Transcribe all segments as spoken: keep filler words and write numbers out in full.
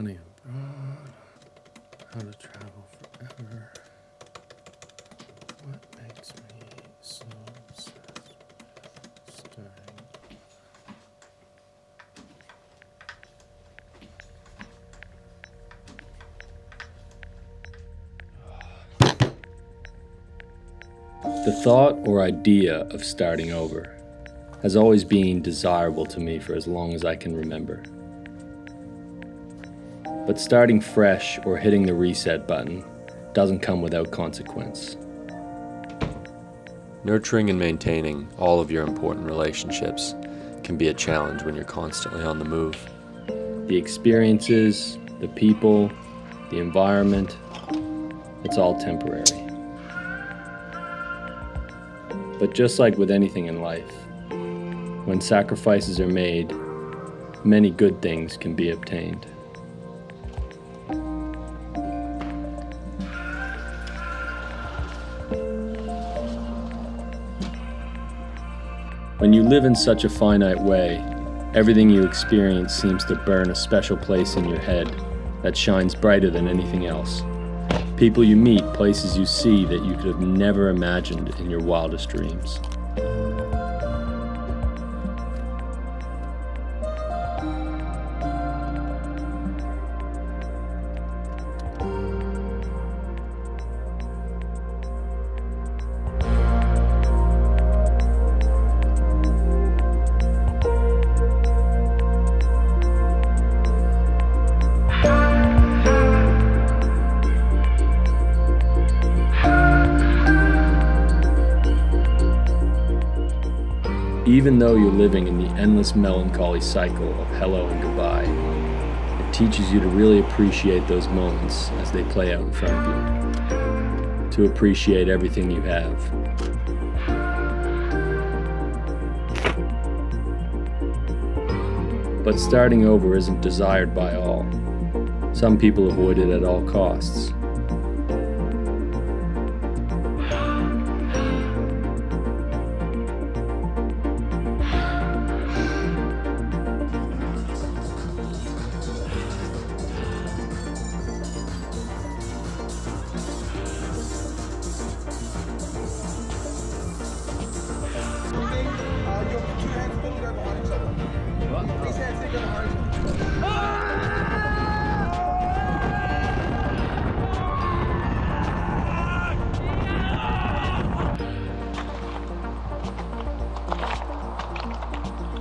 Money Abroad, How to Travel Forever. What makes me so obsessed with studying? The thought or idea of starting over has always been desirable to me for as long as I can remember. But starting fresh or hitting the reset button doesn't come without consequence. Nurturing and maintaining all of your important relationships can be a challenge when you're constantly on the move. The experiences, the people, the environment, it's all temporary. But just like with anything in life, when sacrifices are made, many good things can be obtained. When you live in such a finite way, everything you experience seems to burn a special place in your head that shines brighter than anything else. People you meet, places you see that you could have never imagined in your wildest dreams. Even though you're living in the endless melancholy cycle of hello and goodbye, it teaches you to really appreciate those moments as they play out in front of you, to appreciate everything you have. But starting over isn't desired by all. Some people avoid it at all costs.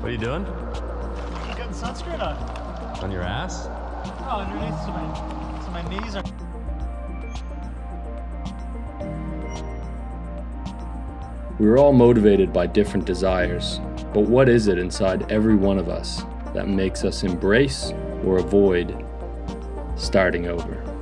What are you doing? I'm getting sunscreen on. On your ass? No, underneath, so my, so my knees are... We were all motivated by different desires, but what is it inside every one of us that makes us embrace or avoid starting over?